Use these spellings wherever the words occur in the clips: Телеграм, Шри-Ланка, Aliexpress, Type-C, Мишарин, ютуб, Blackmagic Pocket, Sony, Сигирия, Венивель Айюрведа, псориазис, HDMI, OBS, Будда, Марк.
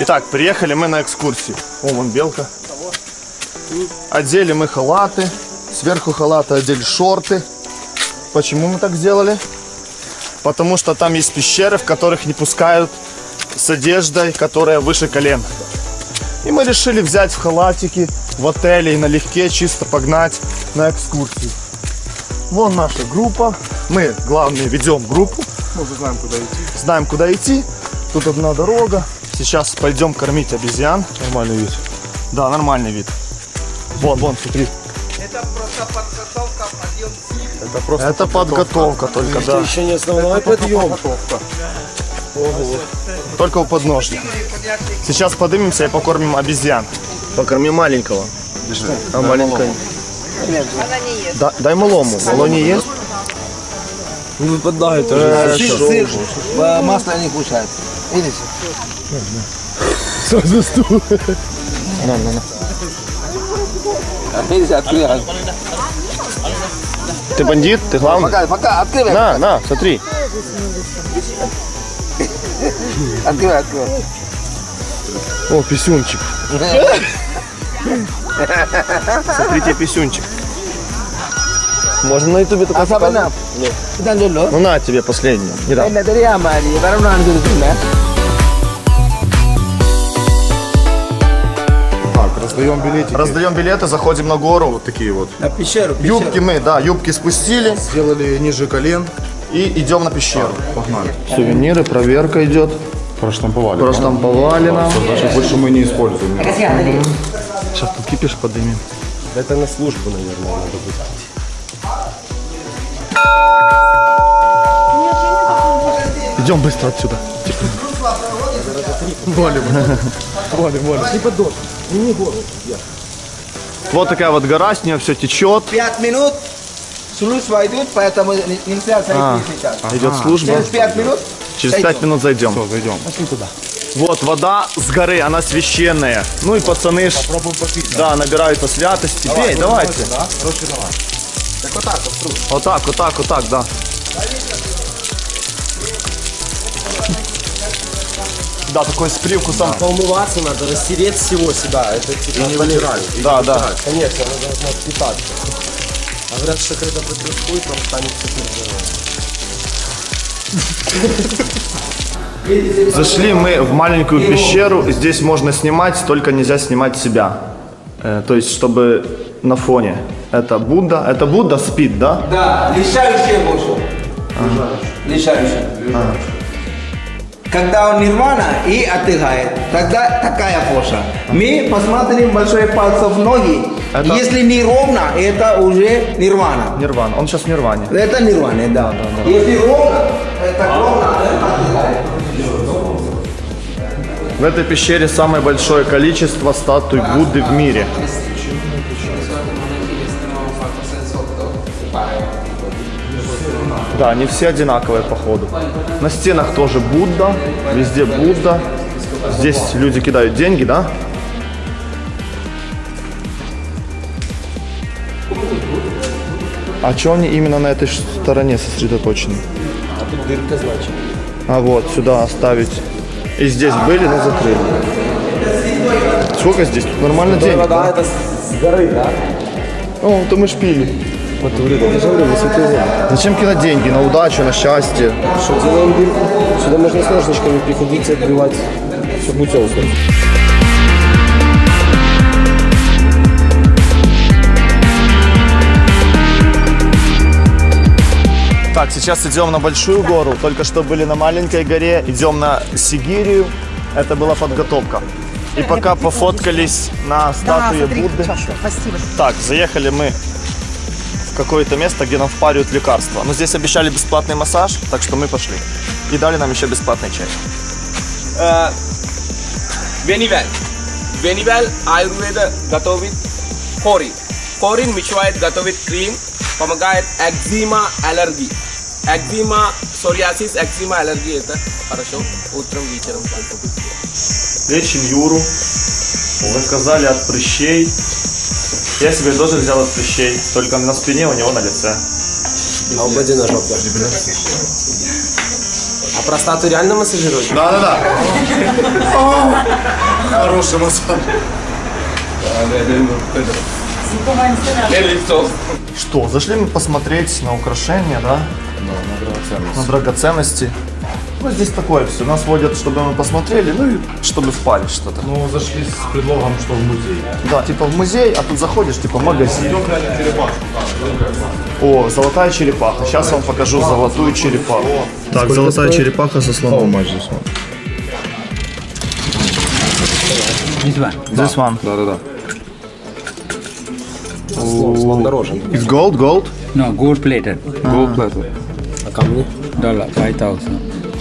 Итак, приехали мы на экскурсию. О, вон белка. Одели мы халаты. Сверху халата одели шорты. Почему мы так сделали? Потому что там есть пещеры, в которых не пускают с одеждой, которая выше колен. И мы решили взять в халатики в отеле и налегке чисто погнать на экскурсию. Вон наша группа. Мы, главное, ведем группу. Мы уже знаем, куда идти. Знаем, куда идти. Тут одна дорога. Сейчас пойдем кормить обезьян. Нормальный вид. Да, нормальный вид. Вон, вон, смотри. Это просто подготовка, подъем сильный. Это просто это подготовка только, да. Это еще не основной подъем. Ого. Только у подножья. Сейчас поднимемся и покормим обезьян. Покорми маленького. Держи. А маленькая? Она не ест. Да, дай малому. Мало не ест? Ну, да, это сыр, масло не кушает. Видите? Сразу стул. На, на. Видите, открывай. Ты бандит, ты главный. Пока, открывай. На, смотри. Открывай. О, писюнчик. Смотрите, писюнчик. Можно на ютубе только показать? Нет. Ну на тебе последнее. Не дам. Так, раздаем билеты. Раздаем билеты, заходим на гору. Вот такие вот. На пещеру. Юбки мы, да, юбки спустили. Сделали ниже колен. И идем на пещеру. Погнали. Сувениры, проверка идет. Проштамповали нам. Значит, больше мы не используем. Сейчас тут кипиш поднимем. Это на службу, наверное, надо будет. Идем быстро отсюда. Валим. Вот такая вот гора, с нее все течет. 5 минут служба идут, поэтому нельзя зайти сейчас. Идет служба. Через 5 минут? Через 5 минут зайдем. Все, зайдем. Пошли туда. Вот вода с горы, она священная. Ну и пацаны попить, да, набирают по святости. Пей, давайте. Так вот так вот. Вот так, да. Да, такой с привкусом. Да. Помываться надо, растереть всего себя. Это типа не вылирать. Да. Конечно, надо питаться. А говорят, что когда подружкует, он станет супер. Зашли мы в маленькую пещеру. Здесь можно снимать, только нельзя снимать себя. То есть, чтобы... На фоне. Это Будда спит, да? Да, лишающий Божий. Лишающий. Когда он нирвана и отдыхает, тогда такая поша. Мы посмотрим большой пальцев ноги. Это... Если неровно, это уже нирвана. Нирвана. Он сейчас в нирване. Это нирвана, да. Если ровно, это ровно, это отдыхает. В этой пещере самое большое количество статуй Будды в мире. Да, они все одинаковые, походу. На стенах тоже Будда, везде Будда. Здесь люди кидают деньги, да? А что они именно на этой стороне сосредоточены? А тут дырка, значит. А вот, сюда оставить. И здесь были, но закрыли. Сколько здесь? Нормально денег, да? Это с горы, да? О, то мы шпили. Зачем кидать деньги? На удачу, на счастье. Что, делаем дырку? Сюда можно с ножничками приходить, отбивать, чтобы бутылку. Так, сейчас идем на большую гору. Только что были на маленькой горе. Идем на Сигирию. Это была подготовка. И пока пофоткались на статуе Будды. Так, заехали мы какое-то место, где нам впаривают лекарства. Но здесь обещали бесплатный массаж, так что мы пошли. И дали нам еще бесплатный чай. Венивель Айюрведа готовит хорин. Хорин мешает, готовит крем, помогает экзима, аллергии. Экзима, псориазис, экзима, аллергия. Это хорошо. Утром, вечером. Лечим Юру. Заказали от прыщей. Я себе тоже взял от прыщей, только на спине, у него на лице. А у Бадина жопа. А простату реально массажируешь? Да-да-да. Хороший массаж. Что, зашли мы посмотреть на украшения, да? Да, на драгоценности. Ну, здесь такое все. Нас водят, чтобы мы посмотрели, ну и чтобы впали что-то. Ну, зашли с предлогом, что в музей. Да, типа в музей, а тут заходишь, типа в магазин. О, золотая черепаха. Сейчас вам покажу золотую черепаху. Так, золотая черепаха со слоном. This one. Да-да-да. Слон дороже. It's gold, gold? No, gold plated. Gold plated. А камни? Доллар, 5000.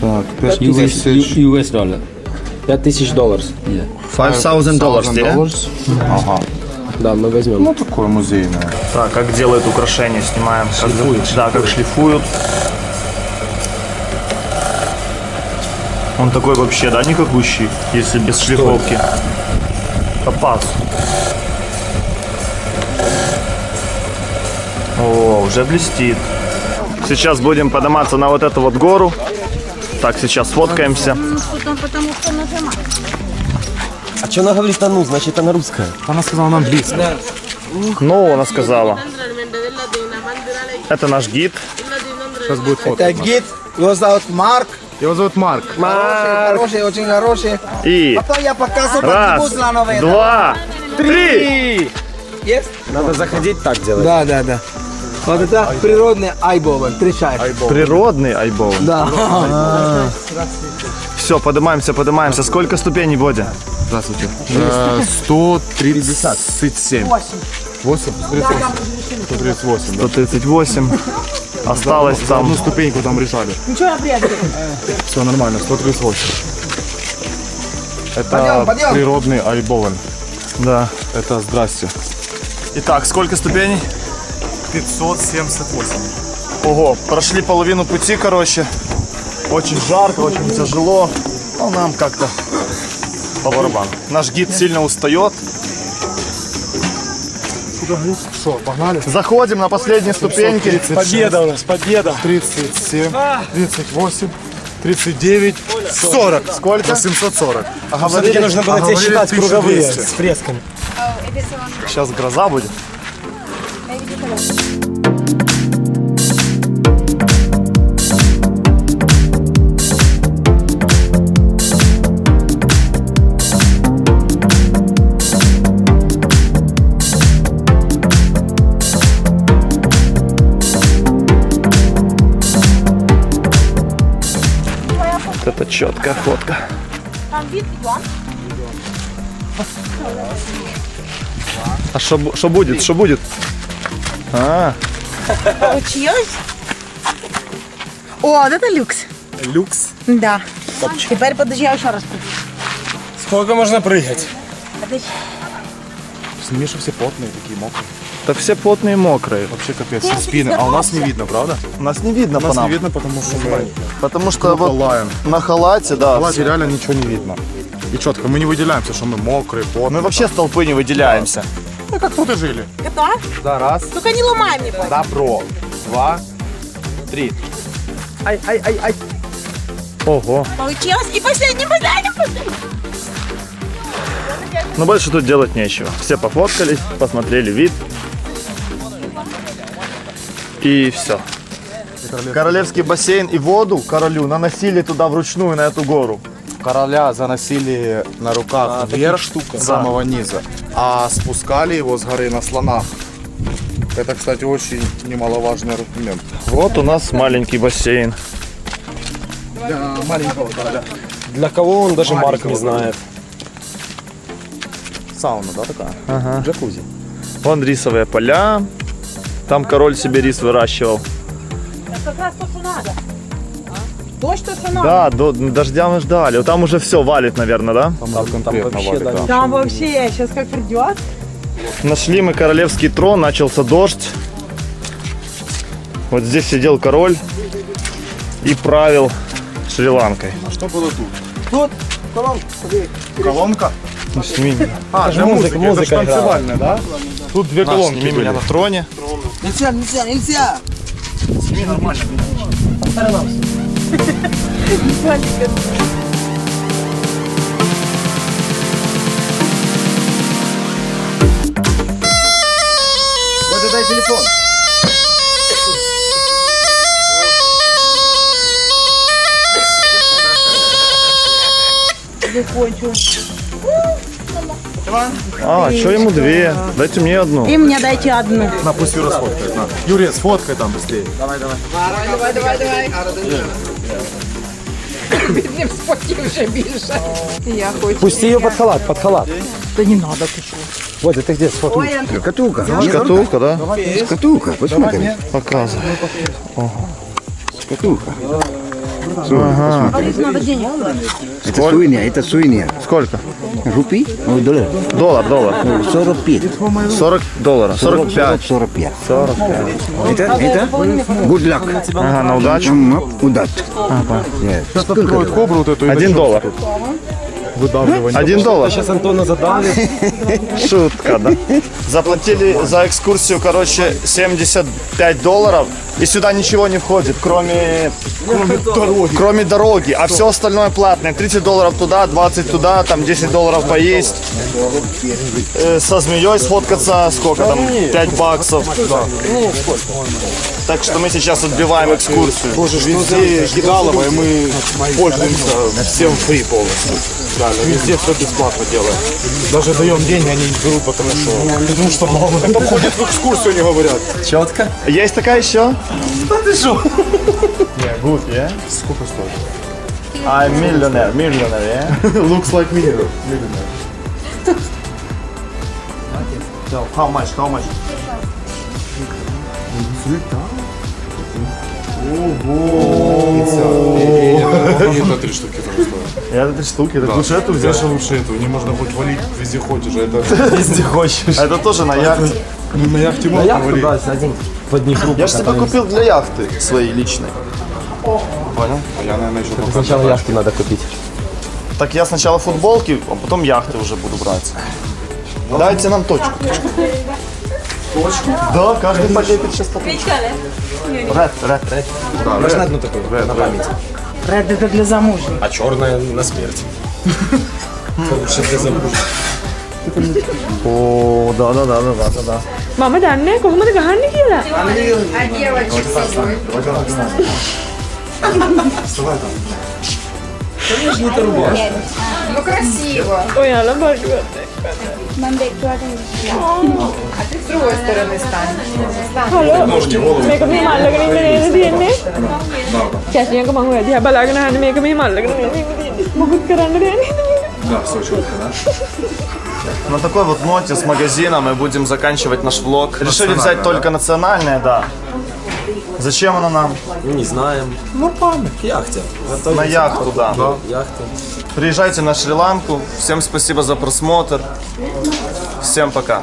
Так, $5,000. $5,000. $5,000, да? Ага. Да, мы возьмем. Ну, такое музейное. Так, как делают украшения, снимаем. Шлифуют. Да, как шлифуют. Он такой вообще, да, никакущий, если без шлифовки. Капас. О, уже блестит. Сейчас будем подниматься на вот эту вот гору. Так, сейчас сфоткаемся. А что она говорит «а ну», значит она русская. Она сказала на английском. Да. Ну, она сказала. Это наш гид. Сейчас будет фотка. Это гид. Его зовут Марк. Его зовут Марк. Хороший, очень хороший. И потом я показываю. Раз, два, три. Yes? Надо заходить так делать. Да, да, да. Вот это айбол. Природный айбол, встречаешь. Природный айбол? Да. Все, поднимаемся. Сколько ступеней, Бодя? Здравствуйте. 137. 8? 138. 138. Осталось там... Одну ступеньку там решали. Ничего, приятно. Все нормально, 138. Это природный айбол. Да. Это здрасте. Итак, сколько ступеней? 578. Ого, прошли половину пути, короче. Очень жарко, очень тяжело. Но нам как-то по барабану. Наш гид сильно устает. Что, погнали? Заходим на последние ступеньки. 36. Победа у нас, победа. 37, 38, 39, 40. Сколько? 740. А говорили, нужно было тебе считать круговые с фресками. Сейчас гроза будет. Вот это четкая фотка. А что будет? Что будет? Получилось? О, вот это люкс. Люкс? Да. Топчик. Теперь подожди, я еще раз прыгну. Сколько можно прыгать? Подожди. Сними, что все потные, такие мокрые. Да все потные и мокрые. Вообще капец, все спины. А у нас не видно, правда? У нас не видно, потому что... У нас не видно, потому что... Потому что вот на халате, да. На халате реально ничего не видно. И четко, мы не выделяемся, что мы мокрые, потные. Мы вообще с толпы не выделяемся. Ну как тут и жили. Готово? Да, раз. Только не ломай мне. Добро. Два, три. Ай, ай, ай, ай. Ого. Получилось. И последний. Ну больше тут делать нечего. Все пофоткались, посмотрели вид. И все. Королевский бассейн и воду королю наносили туда вручную, на эту гору. Короля заносили на руках вверх с самого низа, а спускали его с горы на слонах. Это, кстати, очень немаловажный аргумент. Вот у нас маленький бассейн. Для маленького короля. Для кого он даже Марк не знает. Сауна, да, такая? Ага. Джакузи. Вон рисовые поля. Там король себе рис выращивал. Это как раз то, что надо. Дождь, да, дождя мы ждали. Вот там уже все валит, наверное, да? Там вообще, я сейчас как придет. Нашли мы королевский трон, начался дождь. Вот здесь сидел король и правил Шри-Ланкой. А что было тут? Тут колонка. Ну, сними меня. А, для музыки, это танцевальная, да? Тут две колонки. Сними меня на троне. Нельзя. Сними нормально. Старый лапс. Вот это телефон. Закончу. А, что ему две? Дайте мне одну. И мне дайте одну. На, пусть Юра сфоткает. На. Юрия, сфоткай там быстрее. Давай, давай. Давай, давай, давай. Бедный вспотел уже бежать. Пусти ее под халат, под халат. Да не надо, ты что? Вот, это где сфоткай? Шкатулка. Шкатулка, да? Шкатулка, посмотри. Показывай. Шкатулка. Ага. Это свинья. Сколько? Рупий? Доллар. 45. 40 долларов. 45. 45. Это? Гудлак. Ага, на удачу. Удачу. Ага. Сколько? Кобру вот эту. $1. $1. Сейчас Антона задавлю. Шутка, да? Заплатили за экскурсию, короче, $75. И сюда ничего не входит, кроме дороги. А все остальное платное. $30 туда, 20 туда, там $10 поесть. Со змеей сфоткаться, сколько там, $5. Да. Так что мы сейчас отбиваем экскурсию. Везде Гидалово, и мы пользуемся всем фри полностью. Везде все бесплатно делаем. Даже даем деньги, они берут, потому что мало. Это входит в экскурсию, они говорят. Четко. Есть такая еще? Да ты шо? Good, yeah? Сколько стоит? I'm millionaire, yeah? Looks like millionaire. So, how much? Ого! Это 3 штуки там стоит. Это 3 штуки? Это лучше эту взял? Конечно, лучше эту. Не можно будет валить везде хочешь. Везде хочешь. Это тоже на яхте. На яхте можно валить. Я же тебе купил для яхты своей личной. Понял? Я, наверное, еще только сначала яхты надо купить. Так я сначала футболки, а потом яхты уже буду брать. Дайте нам точку. Точку? Да, каждый полепит сейчас по точке. Ред. Можно одну такую, на память. Ред это для замужней. А черная на смерть. Лучше для замужней. О, да. Мама, да, не, кого мы так ганнигила? А девочек вставай там. Конечно, это рубашка. Ну красиво. Ой, она божья. А ты с другой стороны станешь. Ножки, голову. Сейчас я могу найти, я балагна, мне камималла. Могут карандрен. Да, все четко, да? На такой вот ноте с магазина мы будем заканчивать наш влог. Решили взять только национальное, да. Зачем она нам? Не знаем. Ну, память. Яхте. На яхту, да. Приезжайте на Шри-Ланку. Всем спасибо за просмотр. Всем пока.